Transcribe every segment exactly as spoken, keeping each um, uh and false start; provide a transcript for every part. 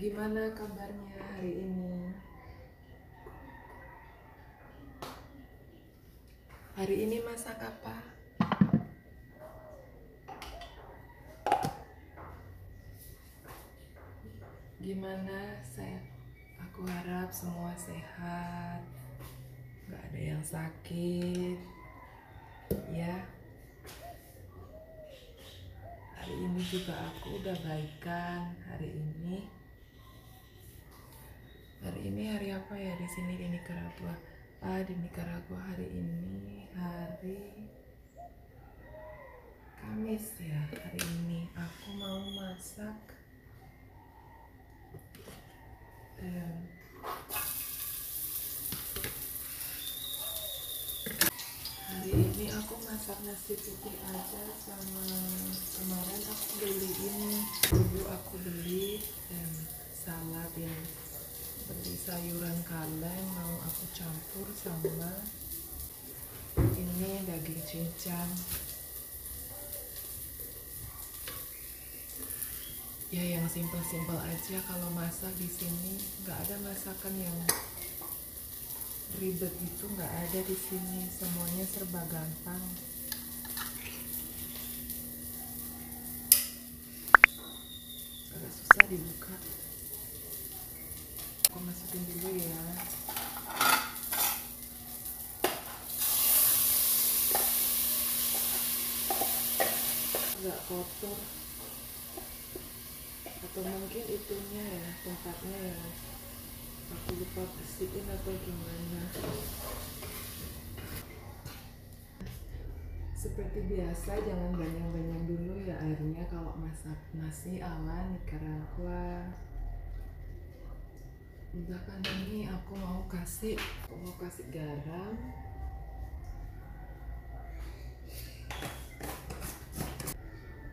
Gimana kabarnya hari ini? Hari ini masak apa? Gimana? Saya, aku harap semua sehat, nggak ada yang sakit, ya. Hari ini juga aku udah baikan hari ini. Hari ini hari apa ya di sini di Nicaragua? Ah, di Nicaragua hari ini hari Kamis ya. Hari ini aku mau masak eh, hari ini aku masak nasi putih aja, sama kemarin aku beliin dulu aku beli eh, salad yang beli sayuran kaleng, mau aku campur sama ini daging cincang. Ya yang simpel-simpel aja kalau masak di sini, nggak ada masakan yang ribet itu, nggak ada di sini, semuanya serba gampang. Agak susah dibuka. Aku masukin dulu ya. Nggak kotor. Atau mungkin itunya ya, tempatnya ya. Aku lupa bersihin atau gimana. Seperti biasa, jangan banyak-banyak dulu ya airnya kalau masak nasi ala Nicaragua. Misalkan ini aku mau kasih aku mau kasih garam,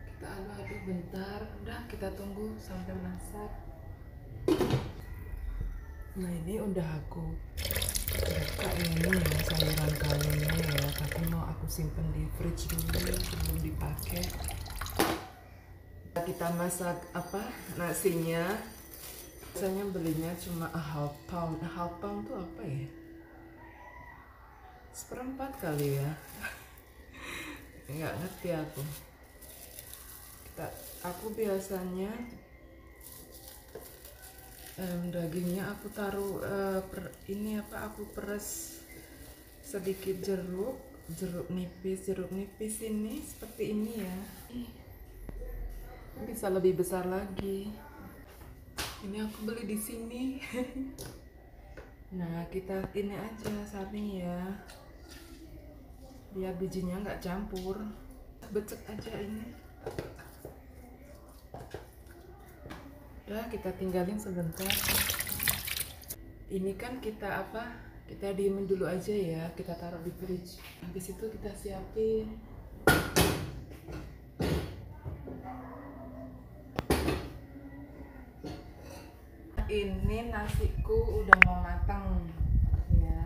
kita aduk-aduk bentar, udah kita tunggu sampai masak. Nah ini udah aku buka ini ya, sayuran kalengnya ya, tapi mau aku simpen di fridge dulu sebelum dipakai. Kita masak apa nasinya. Biasanya belinya cuma a half pound. A half pound tuh apa ya? Seperempat kali ya. Nggak ngerti aku. Kita, aku biasanya um, dagingnya aku taruh uh, per, ini apa? Aku peres sedikit jeruk, jeruk nipis, jeruk nipis ini seperti ini ya. Bisa lebih besar lagi. Ini aku beli di sini. Nah kita ini aja saring ya, biar bijinya nggak campur. Becek aja ini. Udah kita tinggalin sebentar. Ini kan kita apa? Kita diemin dulu aja ya. Kita taruh di fridge. Habis itu kita siapin. Ini nasiku udah mau matang ya.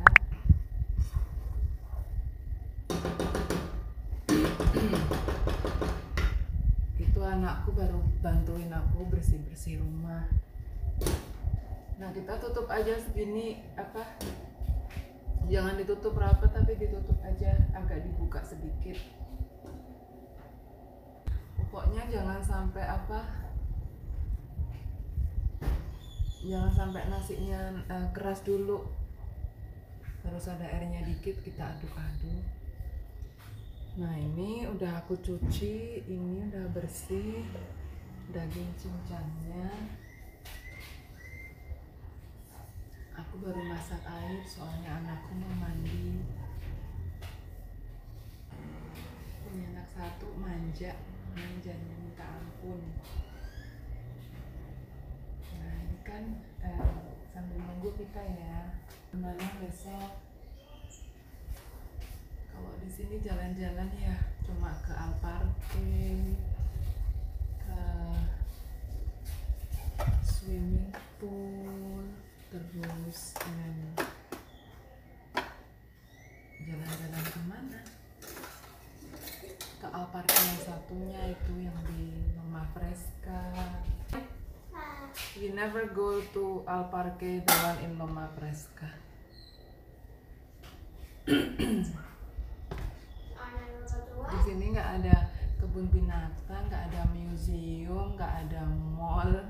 Itu anakku baru bantuin aku bersih-bersih rumah. Nah kita tutup aja segini, apa, jangan ditutup rapat tapi ditutup aja, agak dibuka sedikit. Pokoknya jangan sampai apa, jangan sampai nasinya uh, keras dulu, terus ada airnya dikit, kita aduk-aduk. Nah ini udah aku cuci, ini udah bersih daging cincangnya. Aku baru masak air soalnya anakku mau mandi. Punya anak satu manja, manjanya minta ampun. Kan eh, sambil nunggu kita ya, gimana besok kalau di sini jalan-jalan ya, cuma ke Alparque, ke swimming pool. terus um, jalan-jalan kemana ke alpark yang satunya itu yang di Loma Fresca. You never go to Alparque, the one in Loma Fresca. Di sini nggak ada kebun binatang, nggak ada museum, nggak ada mall.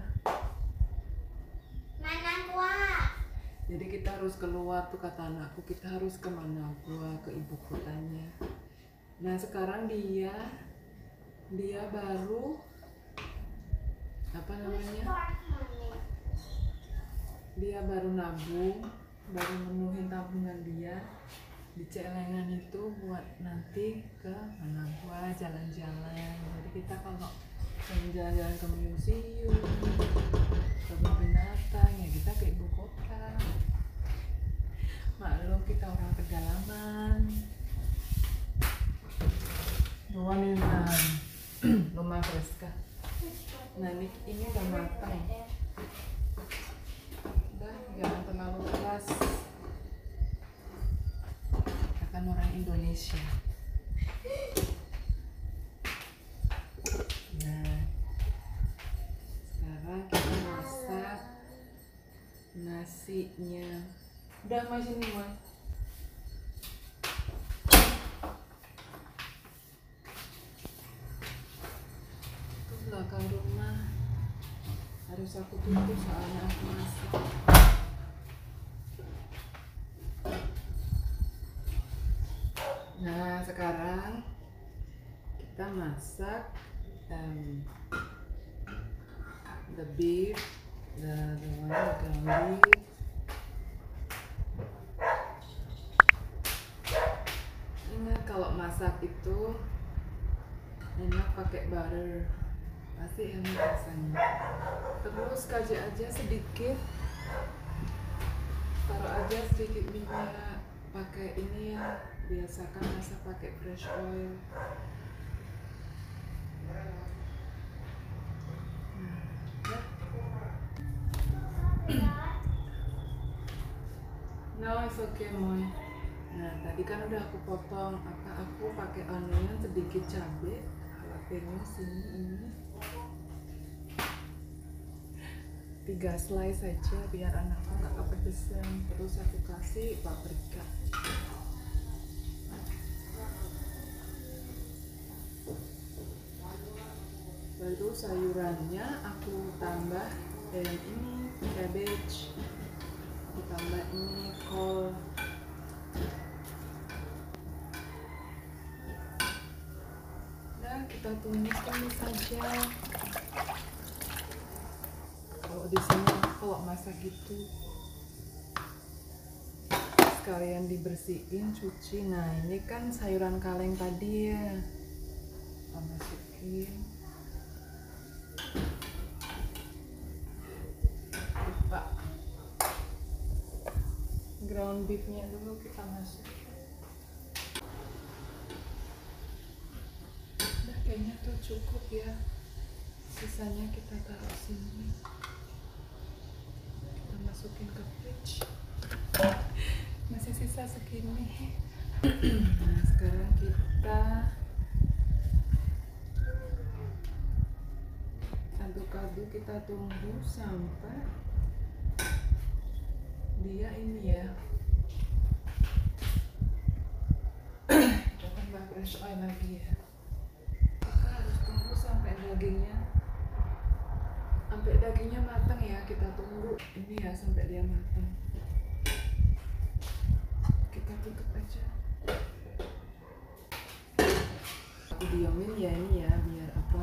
Jadi kita harus keluar tuh, kata anakku, kita harus ke Managua, ke ibu kotanya. Nah sekarang dia dia baru apa namanya? Dia baru nabung, baru menuhin tabungan dia di celengan itu buat nanti ke Managua jalan-jalan. Jadi kita kalau jalan-jalan ke museum, kebun binatang, ya kita ke ibu kota. Maklum kita orang pedalaman. Doang ini Loma Fresca. Nah ini, ini udah matang, udah jangan terlalu keras, katakan orang Indonesia. Nah sekarang kita masak nasinya. Udah masih nih Wan. Belakang rumah harus aku tutup soalnya aku masak. Nah sekarang kita masak um, the beef, the the one the ground beef. Ingat kalau masak itu enak pakai butter. Pasti enak rasanya. Terus kaji aja sedikit, taruh aja sedikit minyak, pakai ini ya, biasakan masak pakai fresh oil. Nah, it's okay Moy. Nah tadi kan udah aku potong, apa aku pakai onion, sedikit cabai, jalapeno sini ini. Tiga slice saja biar anakku nggak kepedesan. Terus aku kasih paprika. Baru sayurannya aku tambah dan ini cabbage. Aku tambah ini kol. Nah kita tumis-tumis saja. Di sini kalau masak gitu sekalian dibersihin, cuci. Nah ini kan sayuran kaleng tadi ya, kita masukin. Lupa ground beefnya dulu kita masukin. Udah kayaknya tuh cukup ya, sisanya kita taruh sini, masukin ke fridge. Masih sisa segini. Nah sekarang kita aduk-aduk, kita tunggu sampai dia ini ya. Kita tambah fresh oil lagi ya. Kita harus tunggu sampai dagingnya sampai dagingnya matang ya, kita tunggu ini ya sampai dia matang. Kita tutup aja, aku diamin ya ini ya, biar apa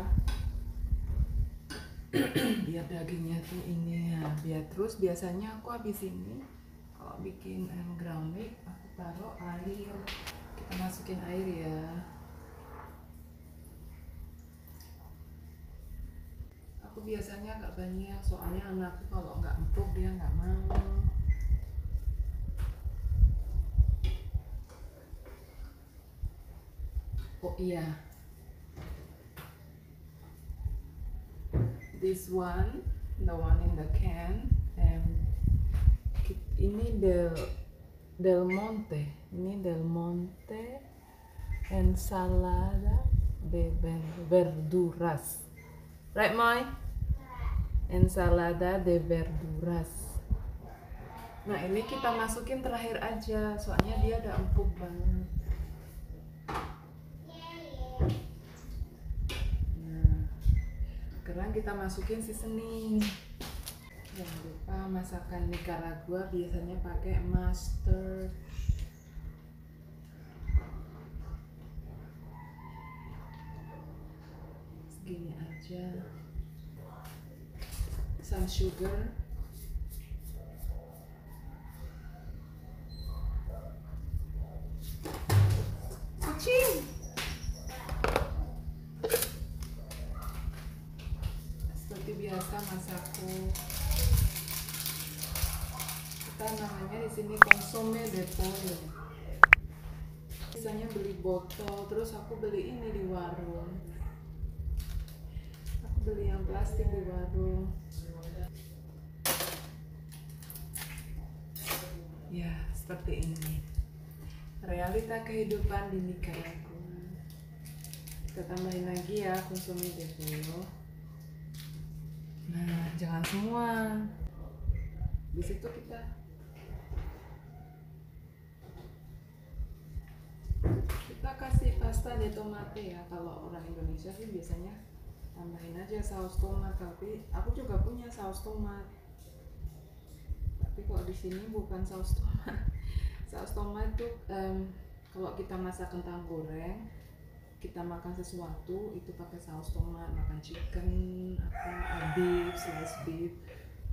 biar dagingnya tuh ini ya, biar. Terus biasanya aku habis ini kalau bikin ground beef aku taruh air, kita masukin air ya. Aku biasanya nggak banyak, soalnya anakku kalau nggak empuk dia nggak mau. Oh iya, this one, the one in the can, and ini Del Del Monte, ini Del Monte Ensalada de verduras. Right, Mai? Ensalada de verduras. Nah, ini kita masukin terakhir aja, soalnya dia udah empuk banget. Sekarang kita masukin seasoning. Jangan lupa, masakan Nicaragua biasanya pakai mustard. Segini aja. Some sugar. Kucing. Biasa masakku, kita namanya di sini konsome de pollo. Biasanya beli botol, terus aku beli ini di warung. Aku beli yang plastik di warung. Ya, seperti ini. Realita kehidupan di Nicaragua. Kita tambahin lagi ya konsome de pollo. Nah, jangan semua. Di situ kita kita kasih pasta de tomate ya. Kalau orang Indonesia sih biasanya tambahin aja saus tomat, tapi aku juga punya saus tomat. Tapi kalau di sini bukan saus tomat. Saus tomat tuh um, kalau kita masak kentang goreng, kita makan sesuatu itu pakai saus tomat, makan chicken apa beef, slice beef,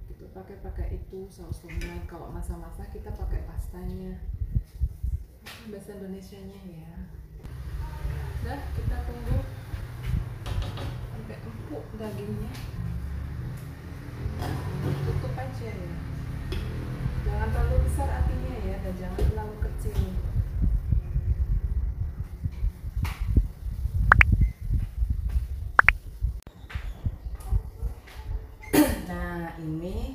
itu pakai pakai itu saus tomat. Kalau masak-masak kita pakai pastanya, bahasa Indonesianya ya. Nah, kita tunggu sampai empuk dagingnya, tutup aja ya. Jangan terlalu besar apinya ya, dan jangan terlalu kecil. Ini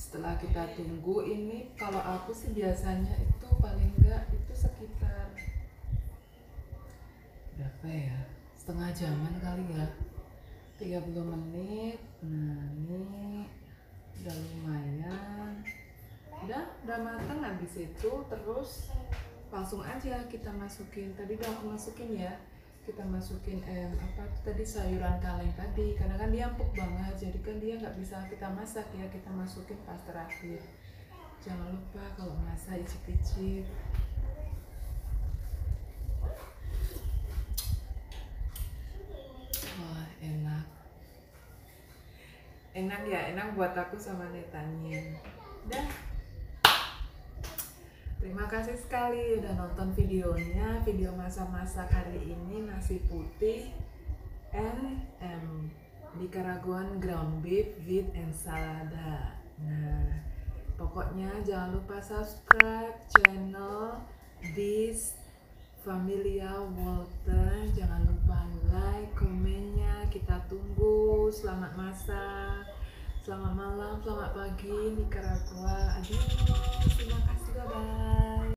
setelah kita tunggu ini, kalau aku sih biasanya itu paling enggak itu sekitar berapa ya, setengah jaman kali ya, tiga puluh menit. Nah, ini udah lumayan, udah udah matang. Habis itu terus langsung aja kita masukin, tadi udah aku masukin ya, kita masukin eh, apa tadi sayuran kaleng tadi, karena kan dia empuk banget, jadi kan dia nggak bisa kita masak ya, kita masukin pas terakhir. Jangan lupa kalau masak icip-icip. Wah, enak enak ya, enak buat aku sama Netanya. Dah, terima kasih sekali udah nonton videonya, video masak-masak kali ini nasi putih and um, Nicaraguan ground beef with ensalada. Nah, pokoknya jangan lupa subscribe channel this Familia Walton. Jangan lupa like, komennya kita tunggu. Selamat masak, selamat malam, selamat pagi Nicaragua. Adios, terima kasih. Bye-bye.